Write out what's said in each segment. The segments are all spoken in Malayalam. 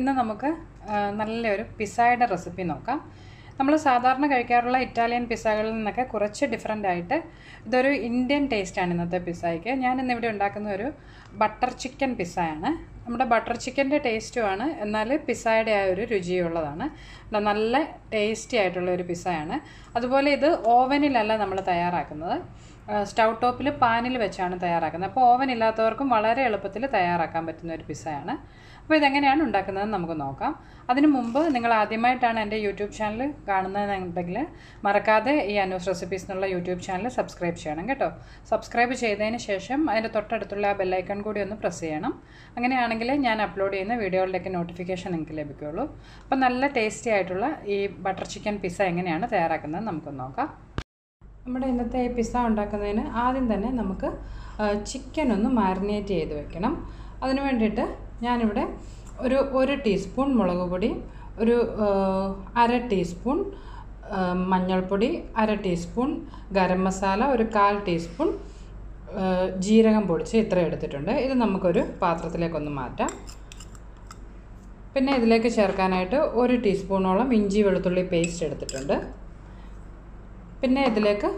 ഇന്ന് നമുക്ക് നല്ലൊരു പിസ്സയുടെ റെസിപ്പി നോക്കാം. നമ്മൾ സാധാരണ കഴിക്കാറുള്ള ഇറ്റാലിയൻ പിസ്സകളിൽ നിന്നൊക്കെ കുറച്ച് ഡിഫറൻ്റ് ആയിട്ട് ഇതൊരു ഇന്ത്യൻ ടേസ്റ്റാണ് ഇന്നത്തെ പിസ്സയ്ക്ക്. ഞാനിന്നിവിടെ ഉണ്ടാക്കുന്ന ഒരു ബട്ടർ ചിക്കൻ പിസ്സയാണ്. നമ്മുടെ ബട്ടർ ചിക്കൻ്റെ ടേസ്റ്റുമാണ്, എന്നാൽ പിസ്സയുടെ ആ ഒരു രുചിയുള്ളതാണ്. നല്ല ടേസ്റ്റി ആയിട്ടുള്ള ഒരു പിസ്സയാണ്. അതുപോലെ ഇത് ഓവനിലല്ല നമ്മൾ തയ്യാറാക്കുന്നത്, സ്റ്റൗ ടോപ്പിൽ പാനിൽ വെച്ചാണ് തയ്യാറാക്കുന്നത്. അപ്പോൾ ഓവൻ ഇല്ലാത്തവർക്കും വളരെ എളുപ്പത്തിൽ തയ്യാറാക്കാൻ പറ്റുന്ന ഒരു പിസ്സയാണ്. അപ്പോൾ ഇതെങ്ങനെയാണ് ഉണ്ടാക്കുന്നതെന്ന് നമുക്ക് നോക്കാം. അതിന് മുമ്പ് നിങ്ങൾ ആദ്യമായിട്ടാണ് എൻ്റെ യൂട്യൂബ് ചാനൽ കാണുന്നതെന്നുണ്ടെങ്കിൽ മറക്കാതെ ഈ അനൂസ് റെസിപ്പീസ് എന്നുള്ള യൂട്യൂബ് ചാനൽ സബ്സ്ക്രൈബ് ചെയ്യണം കേട്ടോ. സബ്സ്ക്രൈബ് ചെയ്തതിന് ശേഷം അതിൻ്റെ തൊട്ടടുത്തുള്ള ആ ബെല്ലൈക്കൺ കൂടി ഒന്ന് പ്രസ് ചെയ്യണം. അങ്ങനെയാണെങ്കിൽ ഞാൻ അപ്ലോഡ് ചെയ്യുന്ന വീഡിയോകളിലേക്ക് നോട്ടിഫിക്കേഷൻ നിങ്ങൾക്ക് ലഭിക്കുകയുള്ളൂ. അപ്പോൾ നല്ല ടേസ്റ്റി ആയിട്ടുള്ള ഈ ബട്ടർ ചിക്കൻ പിസ്സ എങ്ങനെയാണ് തയ്യാറാക്കുന്നത് നമുക്ക് നോക്കാം. നമ്മുടെ ഇന്നത്തെ പിസ്സ ഉണ്ടാക്കുന്നതിന് ആദ്യം തന്നെ നമുക്ക് ചിക്കൻ ഒന്ന് മാരിനേറ്റ് ചെയ്ത് വെക്കണം. അതിന് വേണ്ടിയിട്ട് ഞാനിവിടെ ഒരു ടീസ്പൂൺ മുളക് പൊടി, ഒരു അര ടീസ്പൂൺ മഞ്ഞൾപ്പൊടി, അര ടീസ്പൂൺ ഗരം മസാല, ഒരു കാൽ ടീസ്പൂൺ ജീരകം പൊടിച്ച് ഇത്ര എടുത്തിട്ടുണ്ട്. ഇത് നമുക്കൊരു പാത്രത്തിലേക്കൊന്ന് മാറ്റാം. പിന്നെ ഇതിലേക്ക് ചേർക്കാനായിട്ട് ഒരു ടീസ്പൂണോളം ഇഞ്ചി വെളുത്തുള്ളി പേസ്റ്റ് എടുത്തിട്ടുണ്ട്. പിന്നെ ഇതിലേക്ക്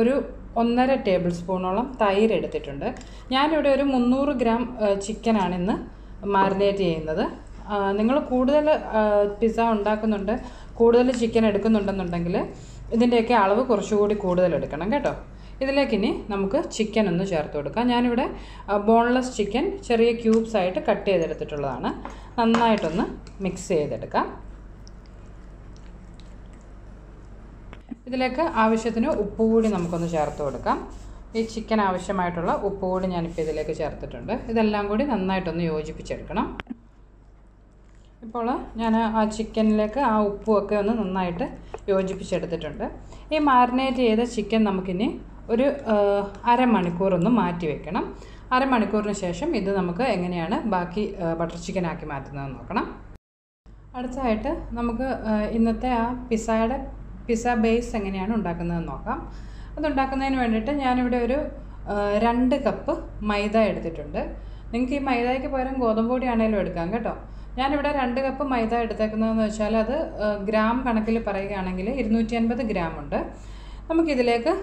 ഒരു 1.5 ടേബിൾ സ്പൂണോളം തൈര് എടുത്തിട്ടുണ്ട്. ഞാനിവിടെ ഒരു 300 ഗ്രാം ചിക്കനാണ് ഇന്ന് മാരിനേറ്റ് ചെയ്യുന്നത്. നിങ്ങൾ കൂടുതൽ പിസ്സ ഉണ്ടാക്കുന്നുണ്ട്, കൂടുതൽ ചിക്കൻ എടുക്കുന്നുണ്ടെന്നുണ്ടെങ്കിൽ ഇതിൻ്റെയൊക്കെ അളവ് കുറച്ചുകൂടി കൂടുതൽ എടുക്കണം കേട്ടോ. ഇതിലേക്കിനി നമുക്ക് ചിക്കൻ ഒന്ന് ചേർത്ത് കൊടുക്കാം. ഞാനിവിടെ ബോൺലെസ് ചിക്കൻ ചെറിയ ക്യൂബ്സായിട്ട് കട്ട് ചെയ്തെടുത്തിട്ടുള്ളതാണ്. നന്നായിട്ടൊന്ന് മിക്സ് ചെയ്തെടുക്കാം. ഇതിലേക്ക് ആവശ്യത്തിന് ഉപ്പ് കൂടി നമുക്കൊന്ന് ചേർത്ത് കൊടുക്കാം. ഈ ചിക്കൻ ആവശ്യമായിട്ടുള്ള ഉപ്പ് കൂടി ഞാനിപ്പോൾ ഇതിലേക്ക് ചേർത്തിട്ടുണ്ട്. ഇതെല്ലാം കൂടി നന്നായിട്ടൊന്ന് യോജിപ്പിച്ചെടുക്കണം. ഇപ്പോൾ ഞാൻ ആ ചിക്കനിലേക്ക് ആ ഉപ്പുമൊക്കെ ഒന്ന് നന്നായിട്ട് യോജിപ്പിച്ചെടുത്തിട്ടുണ്ട്. ഈ മാരിനേറ്റ് ചെയ്ത ചിക്കൻ നമുക്കിനി ഒരു അരമണിക്കൂറൊന്ന് മാറ്റി വെക്കണം. അരമണിക്കൂറിന് ശേഷം ഇത് നമുക്ക് എങ്ങനെയാണ് ബാക്കി ബട്ടർ ചിക്കനാക്കി മാറ്റുന്നതെന്ന് നോക്കണം. അടുത്തതായിട്ട് നമുക്ക് ഇന്നത്തെ ആ പിസ്സ ബേസ് എങ്ങനെയാണ് ഉണ്ടാക്കുന്നതെന്ന് നോക്കാം. അതുണ്ടാക്കുന്നതിന് വേണ്ടിയിട്ട് ഞാനിവിടെ ഒരു 2 കപ്പ് മൈദ എടുത്തിട്ടുണ്ട്. നിങ്ങൾക്ക് ഈ മൈദയ്ക്ക് പകരം ഗോതമ്പ് പൊടിയാണേലും എടുക്കാം കേട്ടോ. ഞാനിവിടെ 2 കപ്പ് മൈദ എടുത്തേക്കുന്നതെന്ന് വെച്ചാൽ അത് ഗ്രാം കണക്കിൽ പറയുകയാണെങ്കിൽ 250 ഗ്രാം ഉണ്ട്. നമുക്കിതിലേക്ക്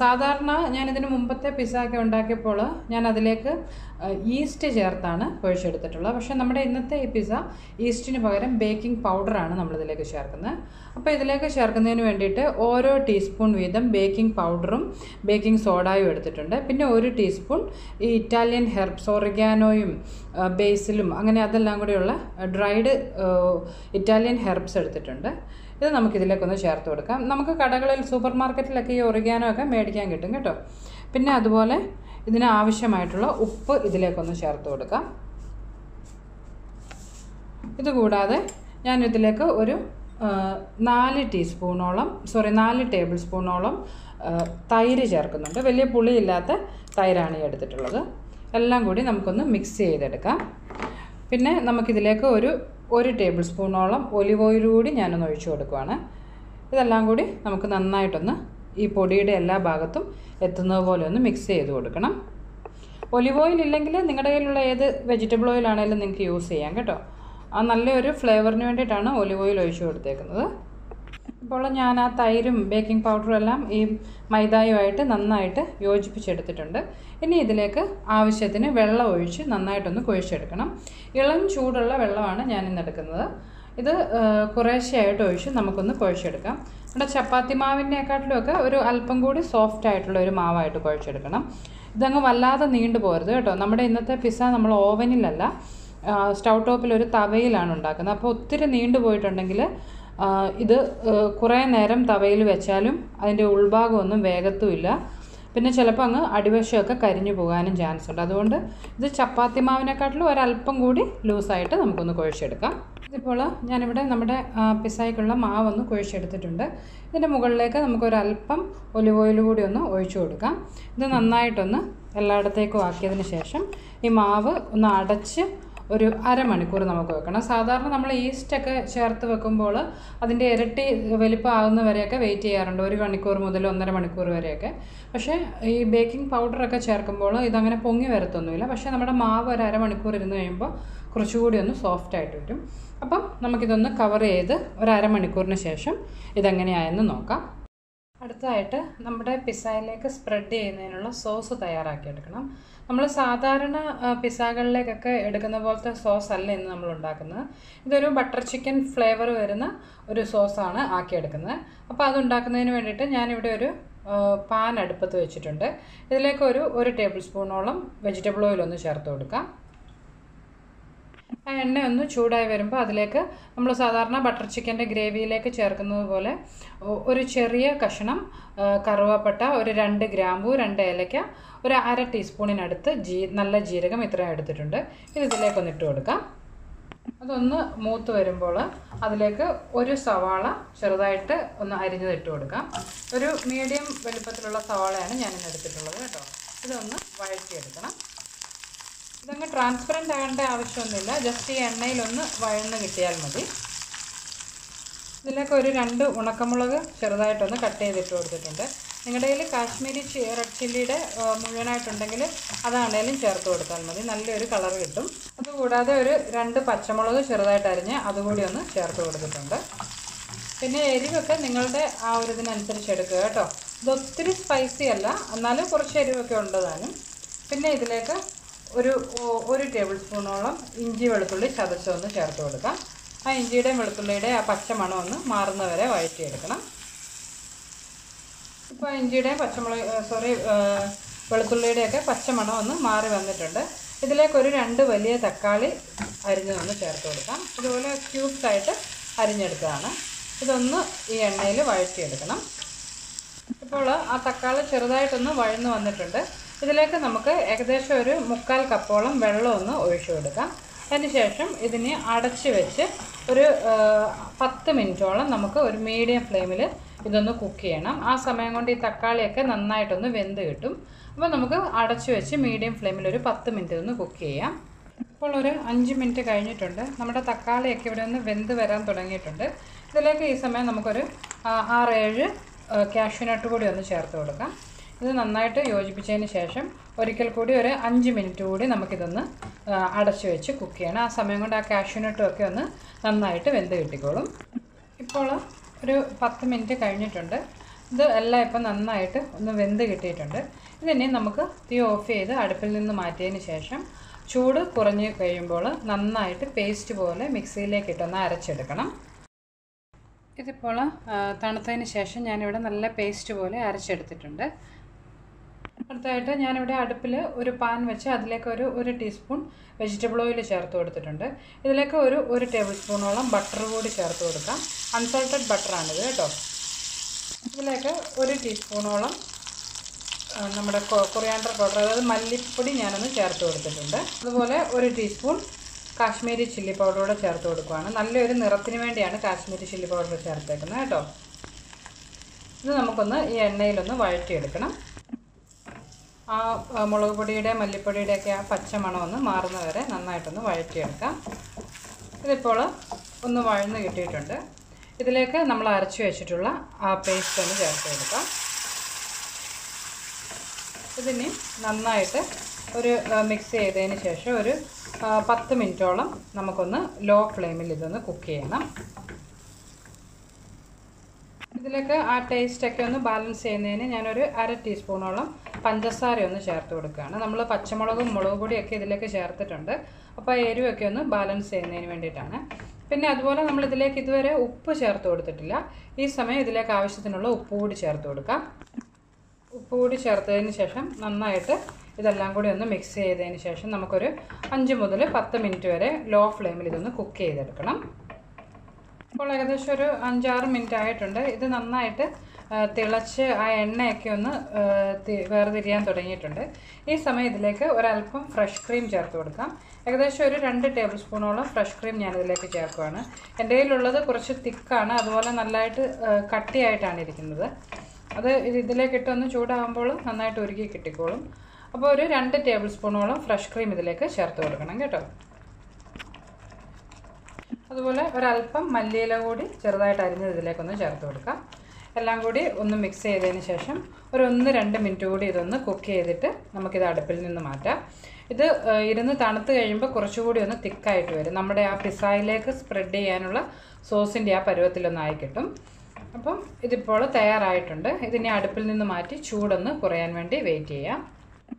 സാധാരണ ഞാനിതിന് മുമ്പത്തെ പിസ്സയൊക്കെ ഉണ്ടാക്കിയപ്പോൾ ഞാൻ അതിലേക്ക് ഈസ്റ്റ് ചേർത്താണ് കുഴച്ചെടുത്തിട്ടുള്ളത്. പക്ഷേ നമ്മുടെ ഇന്നത്തെ ഈ പിസ്സ ഈസ്റ്റിന് പകരം ബേക്കിംഗ് പൗഡറാണ് നമ്മളിതിലേക്ക് ചേർക്കുന്നത്. അപ്പോൾ ഇതിലേക്ക് ചേർക്കുന്നതിന് വേണ്ടിയിട്ട് ഓരോ ടീസ്പൂൺ വീതം ബേക്കിംഗ് പൗഡറും ബേക്കിംഗ് സോഡായും എടുത്തിട്ടുണ്ട്. പിന്നെ 1 ടീസ്പൂൺ ഈ ഇറ്റാലിയൻ ഹെർബ്സ്, ഓറിഗാനോയും ബേസിലും അങ്ങനെ അതെല്ലാം കൂടിയുള്ള ഡ്രൈഡ് ഇറ്റാലിയൻ ഹെർബ്സ് എടുത്തിട്ടുണ്ട്. ഇത് നമുക്കിതിലേക്കൊന്ന് ചേർത്ത് കൊടുക്കാം. നമുക്ക് കടകളിൽ, സൂപ്പർ മാർക്കറ്റിലൊക്കെ ഈ ഒറിഗാനോ ഒക്കെ മേടിക്കാൻ കിട്ടും കേട്ടോ. പിന്നെ അതുപോലെ ഇതിനാവശ്യമായിട്ടുള്ള ഉപ്പ് ഇതിലേക്കൊന്ന് ചേർത്ത് കൊടുക്കാം. ഇതുകൂടാതെ ഞാനിതിലേക്ക് ഒരു 4 ടേബിൾ സ്പൂണോളം തൈര് ചേർക്കുന്നുണ്ട്. വലിയ പുളിയില്ലാത്ത തൈരാണ് ഈ എടുത്തിട്ടുള്ളത്. എല്ലാം കൂടി നമുക്കൊന്ന് മിക്സ് ചെയ്തെടുക്കാം. പിന്നെ നമുക്കിതിലേക്ക് ഒരു ടേബിൾ സ്പൂണോളം ഒലിവ് ഓയിൽ കൂടി ഞാനൊന്ന് ഒഴിച്ചു കൊടുക്കുകയാണ്. ഇതെല്ലാം കൂടി നമുക്ക് നന്നായിട്ടൊന്ന് ഈ പൊടിയുടെ എല്ലാ ഭാഗത്തും എത്തുന്നത് പോലെ ഒന്ന് മിക്സ് ചെയ്ത് കൊടുക്കണം. ഒലിവ് ഓയിൽ ഇല്ലെങ്കിൽ നിങ്ങളുടെ കയ്യിലുള്ള ഏത് വെജിറ്റബിൾ ഓയിലാണെങ്കിലും നിങ്ങൾക്ക് യൂസ് ചെയ്യാം കേട്ടോ. ആ നല്ലൊരു ഫ്ലേവറിന് വേണ്ടിയിട്ടാണ് ഒലിവ് ഓയിൽ ഒഴിച്ചു കൊടുത്തേക്കുന്നത്. ഇപ്പോൾ ഞാൻ ആ തൈരും ബേക്കിംഗ് പൗഡറും എല്ലാം ഈ മൈദയുമായിട്ട് നന്നായിട്ട് യോജിപ്പിച്ചെടുത്തിട്ടുണ്ട്. ഇനി ഇതിലേക്ക് ആവശ്യത്തിന് വെള്ളം ഒഴിച്ച് നന്നായിട്ടൊന്ന് കുഴച്ചെടുക്കണം. ഇളം ചൂടുള്ള വെള്ളമാണ് ഞാനിന്ന് എടുക്കുന്നത്. ഇത് കുറേശ്ശെയായിട്ട് ഒഴിച്ച് നമുക്കൊന്ന് കുഴച്ചെടുക്കാം. നമ്മുടെ ചപ്പാത്തി മാവിനെക്കാട്ടിലുമൊക്കെ ഒരു അല്പം കൂടി സോഫ്റ്റ് ആയിട്ടുള്ള ഒരു മാവായിട്ട് കുഴച്ചെടുക്കണം. ഇതങ്ങ് വല്ലാതെ നീണ്ടു പോകരുത് കേട്ടോ. നമ്മുടെ ഇന്നത്തെ പിസ്സ നമ്മൾ ഓവനിലല്ല, സ്റ്റൗ ടോപ്പിൽ ഒരു തവയിലാണ് ഉണ്ടാക്കുന്നത്. അപ്പോൾ ഒത്തിരി നീണ്ടു പോയിട്ടുണ്ടെങ്കിൽ ഇത് കുറേ നേരം തവയിൽ വെച്ചാലും അതിൻ്റെ ഉൾഭാഗമൊന്നും വേഗത്തുമില്ല. പിന്നെ ചിലപ്പോൾ അങ്ങ് അടിവശമൊക്കെ കരിഞ്ഞു പോകാനും ചാൻസ് ഉണ്ട്. അതുകൊണ്ട് ഇത് ചപ്പാത്തി മാവിനെക്കാട്ടിലും ഒരല്പം കൂടി ലൂസായിട്ട് നമുക്കൊന്ന് കുഴച്ചെടുക്കാം. ഇതിപ്പോൾ ഞാനിവിടെ നമ്മുടെ പിസ്സയ്ക്കുള്ള മാവൊന്ന് കുഴച്ചെടുത്തിട്ടുണ്ട്. ഇതിൻ്റെ മുകളിലേക്ക് നമുക്കൊരല്പം ഒലിവ് ഓയിൽ കൂടി ഒന്ന് ഒഴിച്ചു കൊടുക്കാം. ഇത് നന്നായിട്ടൊന്ന് എല്ലായിടത്തേക്കും ആക്കിയതിന് ശേഷം ഈ മാവ് ഒന്ന് അടച്ച് ഒരു അരമണിക്കൂർ നമുക്ക് വെക്കണം. സാധാരണ നമ്മൾ ഈസ്റ്റൊക്കെ ചേർത്ത് വെക്കുമ്പോൾ അതിൻ്റെ ഇരട്ടി വലിപ്പമാകുന്ന വരെയൊക്കെ വെയിറ്റ് ചെയ്യാറുണ്ട്, 1 മണിക്കൂർ മുതൽ 1.5 മണിക്കൂർ വരെയൊക്കെ. പക്ഷേ ഈ ബേക്കിംഗ് പൗഡറൊക്കെ ചേർക്കുമ്പോൾ ഇതങ്ങനെ പൊങ്ങി വരത്തൊന്നുമില്ല. പക്ഷേ നമ്മുടെ മാവ് ഒരു അരമണിക്കൂർ ഇരുന്ന് കഴിയുമ്പോൾ കുറച്ചുകൂടി ഒന്ന് സോഫ്റ്റ് ആയിട്ട് വരും. അപ്പം നമുക്കിതൊന്ന് കവർ ചെയ്ത് ഒരു അരമണിക്കൂറിന് ശേഷം ഇതെങ്ങനെയായെന്ന് നോക്കാം. അടുത്തായിട്ട് നമ്മുടെ പിസ്സയിലേക്ക് സ്പ്രെഡ് ചെയ്യുന്നതിനുള്ള സോസ് തയ്യാറാക്കിയെടുക്കണം. നമ്മൾ സാധാരണ പിസ്സകളിലേക്കൊക്കെ എടുക്കുന്ന പോലത്തെ സോസ് അല്ല ഇന്ന് നമ്മൾ ഉണ്ടാക്കുന്നത്. ഇതൊരു ബട്ടർ ചിക്കൻ ഫ്ലേവർ വരുന്ന ഒരു സോസാണ് ആക്കിയെടുക്കുന്നത്. അപ്പോൾ അതുണ്ടാക്കുന്നതിന് വേണ്ടിയിട്ട് ഞാനിവിടെ ഒരു പാൻ അടുപ്പത്ത് വെച്ചിട്ടുണ്ട്. ഇതിലേക്ക് ഒരു ടേബിൾ സ്പൂണോളം വെജിറ്റബിൾ ഓയിൽ ഒന്ന് ചേർത്ത് കൊടുക്കാം. ആ എണ്ണ ഒന്ന് ചൂടായി വരുമ്പോൾ അതിലേക്ക് നമ്മൾ സാധാരണ ബട്ടർ ചിക്കൻ്റെ ഗ്രേവിയിലേക്ക് ചേർക്കുന്നത് പോലെ ഒരു ചെറിയ കഷ്ണം കറുവാപ്പട്ട, ഒരു 2 ഗ്രാമ്പൂ, 2 ഏലയ്ക്ക, ഒരു അര ടീസ്പൂണിനടുത്ത് നല്ല ജീരകം ഇത്രയും എടുത്തിട്ടുണ്ട്. ഇതിലേക്കൊന്ന് ഇട്ട് കൊടുക്കാം. അതൊന്ന് മൂത്ത് വരുമ്പോൾ അതിലേക്ക് ഒരു സവാള ചെറുതായിട്ട് ഒന്ന് അരിഞ്ഞത് ഇട്ട് കൊടുക്കാം. ഒരു മീഡിയം വലുപ്പത്തിലുള്ള സവാളയാണ് ഞാനിന്ന് എടുത്തിട്ടുള്ളത് കേട്ടോ. ഇതൊന്ന് വഴറ്റിയെടുക്കണം. ഇതങ്ങ് ട്രാൻസ്പെറൻ്റ് ആകേണ്ട ആവശ്യമൊന്നുമില്ല, ജസ്റ്റ് ഈ എണ്ണയിലൊന്ന് വഴന്ന് കിട്ടിയാൽ മതി. ഇതിലേക്ക് ഒരു 2 ഉണക്കമുളക് ചെറുതായിട്ടൊന്ന് കട്ട് ചെയ്തിട്ട് കൊടുത്തിട്ടുണ്ട്. നിങ്ങളുടെ കയ്യിൽ കാശ്മീരി റെഡ് ചില്ലിയുടെ മുഴുവനായിട്ടുണ്ടെങ്കിൽ അതാണേലും ചേർത്ത് കൊടുത്താൽ മതി, നല്ലൊരു കളർ കിട്ടും. അതുകൂടാതെ ഒരു 2 പച്ചമുളക് ചെറുതായിട്ട് അരിഞ്ഞ് അതുകൂടി ഒന്ന് ചേർത്ത് കൊടുത്തിട്ടുണ്ട്. പിന്നെ എരിവൊക്കെ നിങ്ങളുടെ ആ ഒരു ഇതിനനുസരിച്ച് എടുക്കുക കേട്ടോ. ഇതൊത്തിരി സ്പൈസി അല്ല, എന്നാലും കുറച്ച് എരിവൊക്കെ ഉണ്ടതാനും. പിന്നെ ഇതിലേക്ക് ഒരു ടേബിൾ സ്പൂണോളം ഇഞ്ചി വെളുത്തുള്ളി ചതച്ചൊന്ന് ചേർത്ത് കൊടുക്കാം. ആ ഇഞ്ചിയുടെയും വെളുത്തുള്ളിയുടെ ആ പച്ചമണം ഒന്ന് മാറുന്നവരെ വഴറ്റിയെടുക്കണം. ഇപ്പോൾ ഇഞ്ചിയുടെയും വെളുത്തുള്ളിയുടെയൊക്കെ പച്ചമണം ഒന്ന് മാറി വന്നിട്ടുണ്ട്. ഇതിലേക്കൊരു 2 വലിയ തക്കാളി അരിഞ്ഞൊന്ന് ചേർത്ത് കൊടുക്കാം. ഇതുപോലെ ക്യൂബ്സ് ആയിട്ട് അരിഞ്ഞെടുത്തതാണ്. ഇതൊന്ന് ഈ എണ്ണയിൽ വഴറ്റിയെടുക്കണം. ഇപ്പോൾ ആ തക്കാളി ചെറുതായിട്ടൊന്ന് വഴന്ന് വന്നിട്ടുണ്ട്. ഇതിലേക്ക് നമുക്ക് ഏകദേശം ഒരു 1/4 കപ്പോളം വെള്ളം ഒന്ന് ഒഴിച്ചു കൊടുക്കാം. അതിനുശേഷം ഇതിനെ അടച്ച് വെച്ച് ഒരു 10 മിനിറ്റോളം നമുക്ക് ഒരു മീഡിയം ഫ്ലെയിമിൽ ഇതൊന്ന് കുക്ക് ചെയ്യണം. ആ സമയം കൊണ്ട് ഈ തക്കാളിയൊക്കെ നന്നായിട്ടൊന്ന് വെന്ത് കിട്ടും. അപ്പോൾ നമുക്ക് അടച്ച് വെച്ച് മീഡിയം ഫ്ലെയിമിൽ ഒരു 10 മിനിറ്റ് ഒന്ന് കുക്ക് ചെയ്യാം. ഇപ്പോൾ ഒരു 5 മിനിറ്റ് കഴിഞ്ഞിട്ടുണ്ട്. നമ്മുടെ തക്കാളിയൊക്കെ ഇവിടെ ഒന്ന് വെന്ത് വരാൻ തുടങ്ങിയിട്ടുണ്ട്. ഇതിലേക്ക് ഈ സമയം നമുക്കൊരു 6-7 കാഷ്യൂനട്ട് കൂടി ഒന്ന് ചേർത്ത് കൊടുക്കാം. ഇത് നന്നായിട്ട് യോജിപ്പിച്ചതിന് ശേഷം ഒരിക്കൽ കൂടി ഒരു 5 മിനിറ്റ് കൂടി നമുക്കിതൊന്ന് അടച്ചു വെച്ച് കുക്ക് ചെയ്യണം. ആ സമയം കൊണ്ട് ആ കാഷ്യൂനട്ടും ഒക്കെ ഒന്ന് നന്നായിട്ട് വെന്ത് കിട്ടിക്കോളും. ഇപ്പോൾ ഒരു 10 മിനിറ്റ് കഴിഞ്ഞിട്ടുണ്ട്. ഇത് എല്ലാം ഇപ്പം നന്നായിട്ട് ഒന്ന് വെന്ത് കിട്ടിയിട്ടുണ്ട്. ഇതിനെ നമുക്ക് തീ ഓഫ് ചെയ്ത് അടുപ്പിൽ നിന്ന് മാറ്റിയതിന് ശേഷം ചൂട് കുറഞ്ഞ് കഴിയുമ്പോൾ നന്നായിട്ട് പേസ്റ്റ് പോലെ മിക്സിയിലേക്ക് ഇട്ടൊന്ന് അരച്ചെടുക്കണം. ഇതിപ്പോൾ തണുത്തതിന് ശേഷം ഞാനിവിടെ നല്ല പേസ്റ്റ് പോലെ അരച്ചെടുത്തിട്ടുണ്ട്. അടുത്തായിട്ട് ഞാനിവിടെ അടുപ്പിൽ ഒരു പാൻ വെച്ച് അതിലേക്ക് ഒരു ടീസ്പൂൺ വെജിറ്റബിൾ ഓയിൽ ചേർത്ത് കൊടുത്തിട്ടുണ്ട്. ഇതിലേക്ക് ഒരു ടേബിൾ സ്പൂണോളം ബട്ടർ കൂടി ചേർത്ത് കൊടുക്കാം. അൺസാൾട്ടഡ് ബട്ടറാണിത് കേട്ടോ. ഇതിലേക്ക് ഒരു ടീസ്പൂണോളം നമ്മുടെ കൊറിയാണ്ടർ പൗഡർ, അതായത് മല്ലിപ്പൊടി ഞാനൊന്ന് ചേർത്ത് കൊടുത്തിട്ടുണ്ട്. അതുപോലെ ഒരു ടീസ്പൂൺ കാശ്മീരി ചില്ലി പൗഡറോടെ ചേർത്ത് കൊടുക്കുകയാണ്. നല്ലൊരു നിറത്തിന് വേണ്ടിയാണ് കാശ്മീരി ചില്ലി പൗഡർ ചേർത്തേക്കുന്നത് കേട്ടോ. ഇത് നമുക്കൊന്ന് ഈ എണ്ണയിലൊന്ന് വഴറ്റിയെടുക്കണം. ആ മുളക് പൊടിയുടെ മല്ലിപ്പൊടിയുടെയൊക്കെ ആ പച്ചമണം ഒന്ന് മാറുന്നവരെ നന്നായിട്ടൊന്ന് വഴറ്റിയെടുക്കാം. ഇതിപ്പോൾ ഒന്ന് വഴന്ന് കിട്ടിയിട്ടുണ്ട്. ഇതിലേക്ക് നമ്മൾ അരച്ച് വെച്ചിട്ടുള്ള ആ പേസ്റ്റ് ഒന്ന് ചേർത്ത് കൊടുക്കാം. ഇതിന് നന്നായിട്ട് ഒരു മിക്സ് ചെയ്തതിന് ശേഷം ഒരു 10 മിനിറ്റോളം നമുക്കൊന്ന് ലോ ഫ്ലെയിമിൽ ഇതൊന്ന് കുക്ക് ചെയ്യണം. ഇതിലേക്ക് ആ ടേസ്റ്റൊക്കെ ഒന്ന് ബാലൻസ് ചെയ്യുന്നതിന് ഞാനൊരു അര ടീസ്പൂണോളം പഞ്ചസാര ഒന്ന് ചേർത്ത് കൊടുക്കുകയാണ്. നമ്മൾ പച്ചമുളകും മുളക് പൊടിയൊക്കെ ഇതിലേക്ക് ചേർത്തിട്ടുണ്ട്. അപ്പോൾ എരിവൊക്കെ ഒന്ന് ബാലൻസ് ചെയ്യുന്നതിന് വേണ്ടിയിട്ടാണ്. പിന്നെ അതുപോലെ നമ്മൾ ഇതിലേക്ക് ഇതുവരെ ഉപ്പ് ചേർത്ത് കൊടുത്തിട്ടില്ല. ഈ സമയം ഇതിലേക്ക് ആവശ്യത്തിനുള്ള ഉപ്പ് കൂടി ചേർത്ത് കൊടുക്കാം. ഉപ്പ് കൂടി ചേർത്തതിന് ശേഷം നന്നായിട്ട് ഇതെല്ലാം കൂടി ഒന്ന് മിക്സ് ചെയ്തതിന് ശേഷം നമുക്കൊരു 5 മുതൽ 10 മിനിറ്റ് വരെ ലോ ഫ്ലെയിമിൽ ഇതൊന്ന് കുക്ക് ചെയ്തെടുക്കണം. ഇപ്പോൾ ഏകദേശം ഒരു 5-6 മിനിറ്റ് ആയിട്ടുണ്ട്. ഇത് നന്നായിട്ട് തിളച്ച് ആ എണ്ണയൊക്കെ ഒന്ന് വേർതിരിയാൻ തുടങ്ങിയിട്ടുണ്ട്. ഈ സമയം ഇതിലേക്ക് ഒരൽപ്പം ഫ്രഷ് ക്രീം ചേർത്ത് കൊടുക്കാം. ഏകദേശം ഒരു 2 ടേബിൾ സ്പൂണോളം ഫ്രഷ് ക്രീം ഞാനിതിലേക്ക് ചേർക്കുകയാണ്. എൻ്റെ കയ്യിലുള്ളത് കുറച്ച് തിക്കാണ്, അതുപോലെ നല്ലതായിട്ട് കട്ടിയായിട്ടാണ് ഇരിക്കുന്നത്. അത് ഇതിലേക്കിട്ടൊന്ന് ചൂടാകുമ്പോൾ നന്നായിട്ട് ഉരുക്കി കിട്ടിക്കോളും. അപ്പോൾ ഒരു 2 ടേബിൾ സ്പൂണോളം ഫ്രഷ് ക്രീം ഇതിലേക്ക് ചേർത്ത് കൊടുക്കണം കേട്ടോ. അതുപോലെ ഒരൽപ്പം മല്ലിയില കൂടി ചെറുതായിട്ട് അരിഞ്ഞത് ഇതിലേക്കൊന്ന് ചേർത്ത് കൊടുക്കാം. എല്ലാം കൂടി ഒന്ന് മിക്സ് ചെയ്തതിന് ശേഷം ഒരു 1-2 മിനിറ്റ് കൂടി ഇതൊന്ന് കുക്ക് ചെയ്തിട്ട് നമുക്ക് ഇത് അടുപ്പിൽ നിന്ന് മാറ്റാം. ഇത് ഇരുന്ന് തണുത്ത് കഴിയുമ്പോൾ കുറച്ചുകൂടി ഒന്ന് തിക്കായിട്ട് വരും. നമ്മുടെ ആ പിസായിലേക്ക് സ്പ്രെഡ് ചെയ്യാനുള്ള സോസിൻ്റെ ആ പരുവത്തിലൊന്ന് ആയി കിട്ടും. അപ്പം ഇതിപ്പോൾ തയ്യാറായിട്ടുണ്ട്. ഇതിനെ അടുപ്പിൽ നിന്ന് മാറ്റി ചൂടൊന്ന് കുറയാൻ വേണ്ടി വെയിറ്റ് ചെയ്യാം.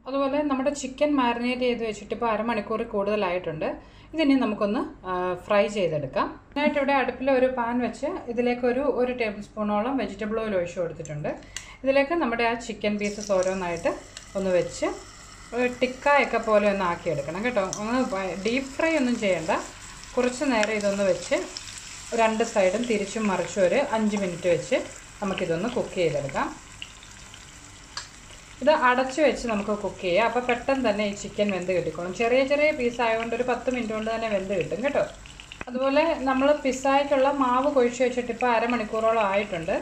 അതുപോലെ നമ്മുടെ ചിക്കൻ മാരിനേറ്റ് ചെയ്ത് വെച്ചിട്ട് ഇപ്പോൾ അരമണിക്കൂർ കൂടുതലായിട്ടുണ്ട്. ഇതിനെ നമുക്കൊന്ന് ഫ്രൈ ചെയ്തെടുക്കാം. അതിനായിട്ട് ഇവിടെ അടുപ്പിൽ ഒരു പാൻ വെച്ച് ഇതിലേക്ക് ഒരു ടേബിൾ സ്പൂണോളം വെജിറ്റബിൾ ഓയിൽ ഒഴിച്ച് കൊടുത്തിട്ടുണ്ട്. ഇതിലേക്ക് നമ്മുടെ ആ ചിക്കൻ പീസസ് ഓരോന്നായിട്ട് ഒന്ന് വെച്ച് ടിക്കായൊക്കെ പോലെ ഒന്ന് ആക്കിയെടുക്കണം കേട്ടോ. ഒന്ന് ഡീപ്പ് ഫ്രൈ ഒന്നും ചെയ്യണ്ട. കുറച്ച് നേരം ഇതൊന്ന് വെച്ച് രണ്ട് സൈഡും തിരിച്ചും മറിച്ചും ഒരു 5 മിനിറ്റ് വെച്ച് നമുക്കിതൊന്ന് കുക്ക് ചെയ്തെടുക്കാം. ഇത് അടച്ചു വെച്ച് നമുക്ക് കുക്ക് ചെയ്യാം. അപ്പോൾ പെട്ടെന്ന് തന്നെ ഈ ചിക്കൻ വെന്ത് കിട്ടിക്കോളും. ചെറിയ ചെറിയ പീസ് ആയതുകൊണ്ട് ഒരു 10 മിനിറ്റ് കൊണ്ട് തന്നെ വെന്ത് കിട്ടും കേട്ടോ. അതുപോലെ നമ്മൾ പിസ്സായ്ക്കുള്ള മാവ് കുഴച്ച് വെച്ചിട്ട് ഇപ്പോൾ അരമണിക്കൂറോളം ആയിട്ടുണ്ട്.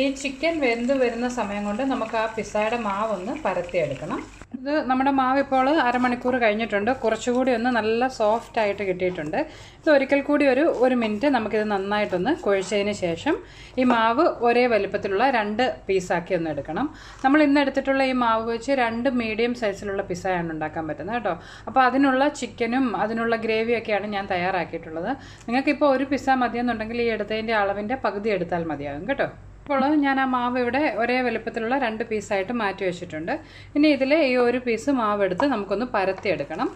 ഈ ചിക്കൻ വെന്ത് വരുന്ന സമയം കൊണ്ട് നമുക്ക് ആ പിസ്സയുടെ മാവൊന്ന് പരത്തിയെടുക്കണം. ഇത് നമ്മുടെ മാവ് ഇപ്പോൾ അരമണിക്കൂർ കഴിഞ്ഞിട്ടുണ്ട്. കുറച്ചുകൂടി ഒന്ന് നല്ല സോഫ്റ്റായിട്ട് കിട്ടിയിട്ടുണ്ട്. ഇത് ഒരിക്കൽ കൂടി ഒരു മിനിറ്റ് നമുക്കിത് നന്നായിട്ടൊന്ന് കുഴച്ചതിന് ശേഷം ഈ മാവ് ഒരേ വലിപ്പത്തിലുള്ള 2 പീസാക്കി ഒന്ന് എടുക്കണം. നമ്മൾ ഇന്ന് എടുത്തിട്ടുള്ള ഈ മാവ് വെച്ച് 2 മീഡിയം സൈസിലുള്ള പിസ്സയാണ് ഉണ്ടാക്കാൻ പറ്റുന്നത് കേട്ടോ. അപ്പോൾ അതിനുള്ള ചിക്കനും അതിനുള്ള ഗ്രേവിയൊക്കെയാണ് ഞാൻ തയ്യാറാക്കിയിട്ടുള്ളത്. നിങ്ങൾക്കിപ്പോൾ ഒരു പിസ്സ മതിയെന്നുണ്ടെങ്കിൽ ഈ എടുത്തതിൻ്റെ അളവിൻ്റെ പകുതി എടുത്താൽ മതിയാകും കേട്ടോ. അപ്പോൾ ഞാൻ ആ മാവ് ഇവിടെ ഒരേ വലുപ്പത്തിലുള്ള 2 പീസായിട്ട് മാറ്റി വെച്ചിട്ടുണ്ട്. ഇനി ഇതിൽ ഈ ഒരു പീസ് മാവെടുത്ത് നമുക്കൊന്ന് പരത്തിയെടുക്കണം.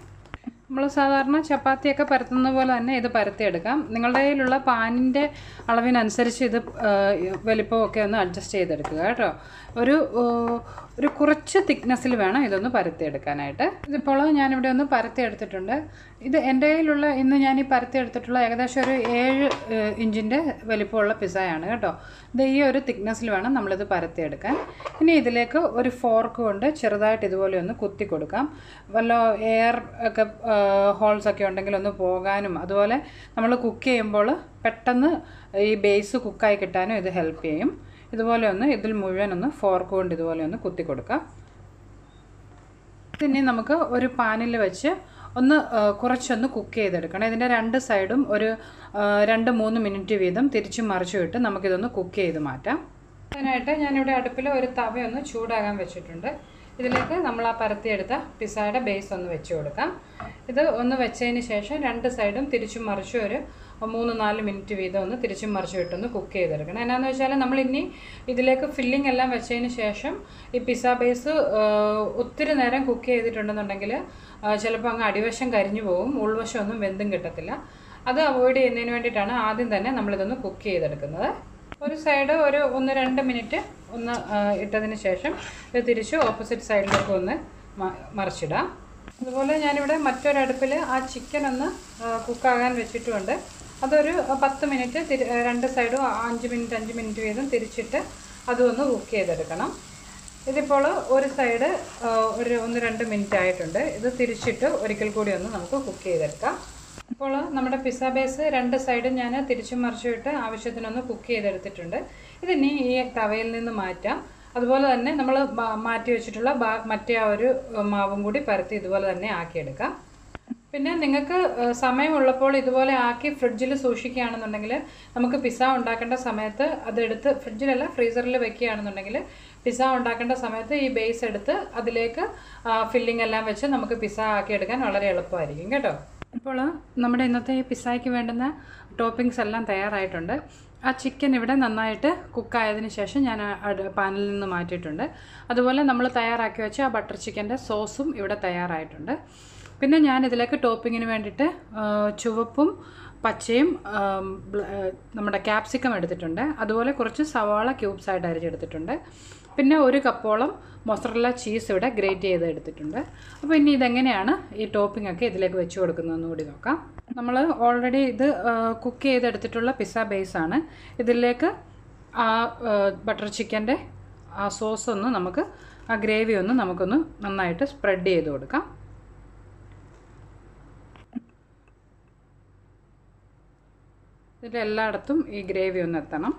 നമ്മൾ സാധാരണ ചപ്പാത്തിയൊക്കെ പരത്തുന്ന പോലെ തന്നെ ഇത് പരത്തിയെടുക്കാം. നിങ്ങളുടെ കയ്യിലുള്ള പാനിൻ്റെ അളവിനനുസരിച്ച് ഇത് വലിപ്പമൊക്കെ ഒന്ന് അഡ്ജസ്റ്റ് ചെയ്തെടുക്കുക കേട്ടോ. ഒരു കുറച്ച് തിക്നെസ്സിൽ വേണം ഇതൊന്ന് പരത്തിയെടുക്കാനായിട്ട്. ഇതിപ്പോൾ ഞാനിവിടെ ഒന്ന് പരത്തിയെടുത്തിട്ടുണ്ട്. ഇത് എൻ്റെ കയ്യിലുള്ള ഇന്ന് ഞാൻ ഈ പരത്തിയെടുത്തിട്ടുള്ള ഏകദേശം ഒരു 7 ഇഞ്ചിൻ്റെ വലിപ്പമുള്ള പിസ്സയാണ് കേട്ടോ. ഇത് ഈ ഒരു തിക്നെസ്സിൽ വേണം നമ്മളിത് പരത്തിയെടുക്കാൻ. ഇനി ഇതിലേക്ക് ഒരു ഫോർക്ക് കൊണ്ട് ചെറുതായിട്ട് ഇതുപോലെ ഒന്ന് കുത്തി കൊടുക്കാം. വല്ല എയർ ഒക്കെ ഹോൾസൊക്കെ ഉണ്ടെങ്കിൽ ഒന്ന് പോകാനും അതുപോലെ നമ്മൾ കുക്ക് ചെയ്യുമ്പോൾ പെട്ടെന്ന് ഈ ബേസ് കുക്കായി കിട്ടാനും ഇത് ഹെൽപ്പ് ചെയ്യും. ഇതുപോലെ ഒന്ന് ഇതിൽ മുഴുവൻ ഒന്ന് ഫോർക്ക് കൊണ്ട് ഇതുപോലെ ഒന്ന് കുത്തി കൊടുക്കാം. പിന്നെ നമുക്ക് ഒരു പാനിൽ വെച്ച് ഒന്ന് കുറച്ചൊന്ന് കുക്ക് ചെയ്തെടുക്കണം. ഇതിൻ്റെ 2 സൈഡും ഒരു 2-3 മിനിറ്റ് വീതം തിരിച്ച് മറിച്ചുവിട്ട് നമുക്കിതൊന്ന് കുക്ക് ചെയ്ത് മാറ്റാം. അതിനായിട്ട് ഞാനിവിടെ അടുപ്പിൽ ഒരു തവയൊന്ന് ചൂടാകാൻ വെച്ചിട്ടുണ്ട്. ഇതിലേക്ക് നമ്മൾ ആ പരത്തിയെടുത്ത പിസ്സയുടെ ബേസ് ഒന്ന് വെച്ച് കൊടുക്കാം. ഇത് ഒന്ന് വെച്ചതിന് ശേഷം 2 സൈഡും തിരിച്ചും മറിച്ചും ഒരു 3-4 മിനിറ്റ് വീതം ഒന്ന് തിരിച്ചും മറിച്ച് വിട്ടൊന്ന് കുക്ക് ചെയ്തെടുക്കണം. എന്നാന്ന് വെച്ചാൽ നമ്മൾ ഇനി ഇതിലേക്ക് ഫില്ലിംഗ് എല്ലാം വെച്ചതിന് ശേഷം ഈ പിസ്സ ബേസ് ഒത്തിരി നേരം കുക്ക് ചെയ്തിട്ടുണ്ടെന്നുണ്ടെങ്കിൽ ചിലപ്പോൾ അങ്ങ് അടിവശം കരിഞ്ഞു പോകും, ഉൾവശം ഒന്നും വെന്തും കിട്ടത്തില്ല. അത് അവോയ്ഡ് ചെയ്യുന്നതിന് വേണ്ടിയിട്ടാണ് ആദ്യം തന്നെ നമ്മളിതൊന്ന് കുക്ക് ചെയ്തെടുക്കുന്നത്. ഒരു സൈഡ് ഒരു 1-2 മിനിറ്റ് ഒന്ന് ഇട്ടതിന് ശേഷം ഇത് തിരിച്ച് ഓപ്പോസിറ്റ് സൈഡിലേക്ക് ഒന്ന് മറിച്ചിടാം. അതുപോലെ ഞാനിവിടെ മറ്റൊരടുപ്പിൽ ആ ചിക്കൻ ഒന്ന് കുക്കാകാൻ വെച്ചിട്ടുണ്ട്. അതൊരു 10 മിനിറ്റ് 2 സൈഡും 5 മിനിറ്റ് വീതം തിരിച്ചിട്ട് അതൊന്ന് കുക്ക് ചെയ്തെടുക്കണം. ഇതിപ്പോൾ ഒരു സൈഡ് ഒരു 1-2 മിനിറ്റ് ആയിട്ടുണ്ട്. ഇത് തിരിച്ചിട്ട് ഒരിക്കൽ കൂടി ഒന്ന് നമുക്ക് കുക്ക് ചെയ്തെടുക്കാം. ഇപ്പോൾ നമ്മുടെ പിസ്സ ബേസ് 2 സൈഡും ഞാൻ തിരിച്ചും മറിച്ചുവിട്ട് ആവശ്യത്തിനൊന്ന് കുക്ക് ചെയ്തെടുത്തിട്ടുണ്ട്. ഇതിനി ഈ തവയിൽ നിന്ന് മാറ്റാം. അതുപോലെ തന്നെ നമ്മൾ മാറ്റി വെച്ചിട്ടുള്ള മറ്റേ ആ ഒരു മാവും കൂടി പരത്തി ഇതുപോലെ തന്നെ ആക്കിയെടുക്കാം. പിന്നെ നിങ്ങൾക്ക് സമയമുള്ളപ്പോൾ ഇതുപോലെ ആക്കി ഫ്രിഡ്ജിൽ സൂക്ഷിക്കുകയാണെന്നുണ്ടെങ്കിൽ നമുക്ക് പിസ്സ ഉണ്ടാക്കേണ്ട സമയത്ത് അതെടുത്ത് ഫ്രിഡ്ജിലല്ല ഫ്രീസറിൽ വെക്കുകയാണെന്നുണ്ടെങ്കിൽ പിസ്സ ഉണ്ടാക്കേണ്ട സമയത്ത് ഈ ബേസ് എടുത്ത് അതിലേക്ക് ഫില്ലിംഗ് എല്ലാം വെച്ച് നമുക്ക് പിസ്സ ആക്കിയെടുക്കാൻ വളരെ എളുപ്പമായിരിക്കും കേട്ടോ. ഇപ്പോൾ നമ്മുടെ ഇന്നത്തെ പിസ്സയ്ക്ക് വേണ്ടുന്ന ടോപ്പിംഗ്സ് എല്ലാം തയ്യാറായിട്ടുണ്ട്. ആ ചിക്കൻ ഇവിടെ നന്നായിട്ട് കുക്കായതിന് ശേഷം ഞാൻ പാനിൽ നിന്ന് മാറ്റിയിട്ടുണ്ട്. അതുപോലെ നമ്മൾ തയ്യാറാക്കി വെച്ച ആ ബട്ടർ ചിക്കൻ്റെ സോസും ഇവിടെ തയ്യാറായിട്ടുണ്ട്. പിന്നെ ഞാൻ ഇതിലേക്ക് ടോപ്പിങ്ങിന് വേണ്ടിയിട്ട് ചുവപ്പും പച്ചയും നമ്മുടെ ക്യാപ്സിക്കം എടുത്തിട്ടുണ്ട്. അതുപോലെ കുറച്ച് സവാള ക്യൂബ്സായിട്ട് അരിച്ചെടുത്തിട്ടുണ്ട്. പിന്നെ 1 കപ്പോളം മൊസറല്ല ചീസ് ഇവിടെ ഗ്രേറ്റ് ചെയ്ത് എടുത്തിട്ടുണ്ട്. അപ്പോൾ ഇനി ഇതെങ്ങനെയാണ് ഈ ടോപ്പിംഗ് ഒക്കെ ഇതിലേക്ക് വെച്ച് കൊടുക്കുന്നതെന്ന് കൂടി നോക്കാം. നമ്മൾ ഓൾറെഡി ഇത് കുക്ക് ചെയ്തെടുത്തിട്ടുള്ള പിസ്സ ബേസാണ്. ഇതിലേക്ക് ആ ബട്ടർ ചിക്കൻ്റെ ആ സോസ് ഒന്ന് നമുക്ക് ആ ഗ്രേവി ഒന്ന് നമുക്കൊന്ന് നന്നായിട്ട് സ്പ്രെഡ് ചെയ്ത് കൊടുക്കാം. ഇതിലെല്ലായിടത്തും ഈ ഗ്രേവി ഒന്ന് എത്തണം.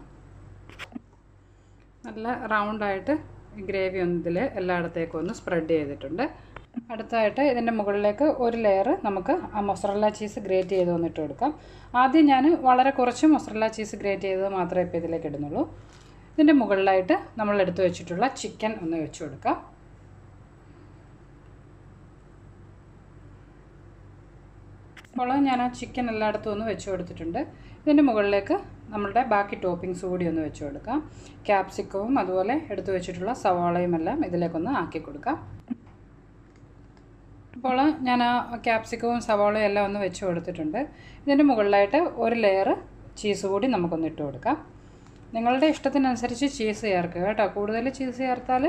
നല്ല റൗണ്ടായിട്ട് ഗ്രേവി ഒന്നിതിൽ എല്ലായിടത്തേക്കും ഒന്ന് സ്പ്രെഡ് ചെയ്തിട്ടുണ്ട്. അടുത്തായിട്ട് ഇതിൻ്റെ മുകളിലേക്ക് ഒരു ലെയർ നമുക്ക് ആ മൊസറല്ല ചീസ് ഗ്രേറ്റ് ചെയ്ത് വന്നിട്ട് കൊടുക്കാം. ആദ്യം ഞാൻ വളരെ കുറച്ച് മൊസറല്ല ചീസ് ഗ്രേറ്റ് ചെയ്തത് മാത്രമേ ഇപ്പോൾ ഇതിലേക്ക് ഇടുന്നുള്ളൂ. ഇതിൻ്റെ മുകളിലായിട്ട് നമ്മൾ എടുത്തു വെച്ചിട്ടുള്ള ചിക്കൻ ഒന്ന് വെച്ചു കൊടുക്കാം. അപ്പോൾ ഞാൻ ആ ചിക്കൻ എല്ലായിടത്തും ഒന്ന് വെച്ചു കൊടുത്തിട്ടുണ്ട്. ഇതിൻ്റെ മുകളിലേക്ക് നമ്മളുടെ ബാക്കി ടോപ്പിംഗ്സ് കൂടി ഒന്ന് വെച്ചു കൊടുക്കാം. ക്യാപ്സിക്കവും അതുപോലെ എടുത്തു വെച്ചിട്ടുള്ള സവാളയും എല്ലാം ഇതിലേക്കൊന്ന് ആക്കി കൊടുക്കാം. അപ്പോൾ ഞാൻ ആ ക്യാപ്സിക്കവും സവാളയും എല്ലാം ഒന്ന് വെച്ചു കൊടുത്തിട്ടുണ്ട്. ഇതിൻ്റെ മുകളിലായിട്ട് ഒരു ലെയർ ചീസ് കൂടി നമുക്കൊന്ന് ഇട്ട് കൊടുക്കാം. നിങ്ങളുടെ ഇഷ്ടത്തിനനുസരിച്ച് ചീസ് ചേർക്കുക കേട്ടോ. കൂടുതൽ ചീസ് ചേർത്താൽ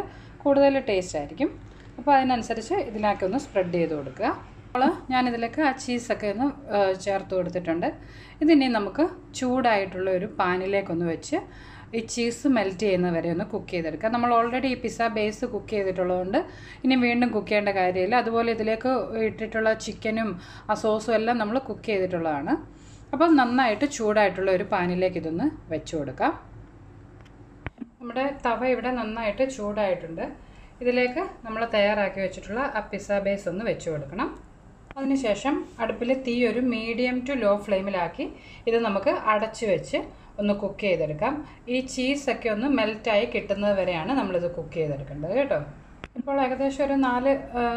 കൂടുതൽ ടേസ്റ്റ് ആയിരിക്കും. അപ്പോൾ അതിനനുസരിച്ച് ഇതിലേക്ക് ഒന്ന് സ്പ്രെഡ് ചെയ്ത് കൊടുക്കുക. അപ്പോൾ ഞാനിതിലേക്ക് ആ ചീസൊക്കെ ഒന്ന് ചേർത്ത് കൊടുത്തിട്ടുണ്ട്. ഇതിനി നമുക്ക് ചൂടായിട്ടുള്ള ഒരു പാനിലേക്കൊന്ന് വെച്ച് ഈ ചീസ് മെൽറ്റ് ചെയ്യുന്നത് വരെ ഒന്ന് കുക്ക് ചെയ്തെടുക്കുക. നമ്മൾ ഓൾറെഡി ഈ പിസ്സ ബേസ് കുക്ക് ചെയ്തിട്ടുള്ളതുകൊണ്ട് ഇനി വീണ്ടും കുക്ക് ചെയ്യേണ്ട കാര്യമില്ല. അതുപോലെ ഇതിലേക്ക് ഇട്ടിട്ടുള്ള ചിക്കനും ആ സോസും എല്ലാം നമ്മൾ കുക്ക് ചെയ്തിട്ടുള്ളതാണ്. അപ്പം നന്നായിട്ട് ചൂടായിട്ടുള്ള ഒരു പാനിലേക്ക് ഇതൊന്ന് വെച്ച് കൊടുക്കാം. നമ്മുടെ തവ ഇവിടെ നന്നായിട്ട് ചൂടായിട്ടുണ്ട്. ഇതിലേക്ക് നമ്മൾ തയ്യാറാക്കി വെച്ചിട്ടുള്ള ആ പിസ്സ ബേസ് ഒന്ന് വെച്ച് കൊടുക്കണം. അതിനുശേഷം അടുപ്പിൽ തീ ഒരു മീഡിയം ടു ലോ ഫ്ലെയിമിലാക്കി ഇത് നമുക്ക് അടച്ച് വെച്ച് ഒന്ന് കുക്ക് ചെയ്തെടുക്കാം. ഈ ചീസൊക്കെ ഒന്ന് മെൽറ്റായി കിട്ടുന്നത് വരെയാണ് നമ്മളിത് കുക്ക് ചെയ്തെടുക്കേണ്ടത് കേട്ടോ. ഇപ്പോൾ ഏകദേശം ഒരു 4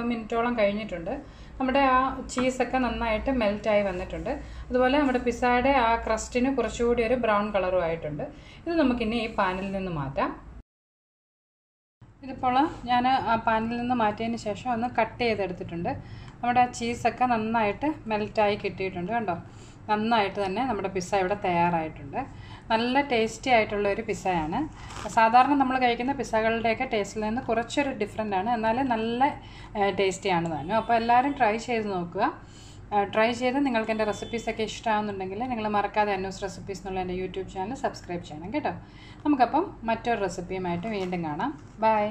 മിനിറ്റോളം കഴിഞ്ഞിട്ടുണ്ട്. നമ്മുടെ ആ ചീസൊക്കെ നന്നായിട്ട് മെൽറ്റായി വന്നിട്ടുണ്ട്. അതുപോലെ നമ്മുടെ പിസ്സയുടെ ആ ക്രസ്റ്റിന് കുറച്ചുകൂടി ഒരു ബ്രൗൺ കളറും ആയിട്ടുണ്ട്. ഇത് നമുക്കിനി ഈ പാനിൽ നിന്ന് മാറ്റാം. ഇതിപ്പോൾ ഞാൻ ആ പാനിൽ നിന്ന് മാറ്റിയതിന് ശേഷം ഒന്ന് കട്ട് ചെയ്തെടുത്തിട്ടുണ്ട്. നമ്മുടെ ആ ചീസൊക്കെ നന്നായിട്ട് മെൽറ്റായി കിട്ടിയിട്ടുണ്ട് കണ്ടോ. നന്നായിട്ട് തന്നെ നമ്മുടെ പിസ്സ ഇവിടെ തയ്യാറായിട്ടുണ്ട്. നല്ല ടേസ്റ്റി ആയിട്ടുള്ള ഒരു പിസ്സയാണ്. സാധാരണ നമ്മൾ കഴിക്കുന്ന പിസ്സകളുടെയൊക്കെ ടേസ്റ്റിൽ നിന്ന് കുറച്ചൊരു ഡിഫറൻ്റ് ആണ്, എന്നാലും നല്ല ടേസ്റ്റിയാണ് താനും. അപ്പോൾ എല്ലാവരും ട്രൈ ചെയ്ത് നോക്കുക. ട്രൈ ചെയ്ത് നിങ്ങൾക്ക് എൻ്റെ റെസിപ്പീസൊക്കെ ഇഷ്ടമാകുന്നുണ്ടെങ്കിൽ നിങ്ങൾ മറക്കാതെ അന്നൂസ് റെസിപ്പീസ് എന്നുള്ള എൻ്റെ യൂട്യൂബ് ചാനൽ സബ്സ്ക്രൈബ് ചെയ്യണം കേട്ടോ. നമുക്കപ്പം മറ്റൊരു റെസിപ്പിയുമായിട്ട് വീണ്ടും കാണാം. ബൈ.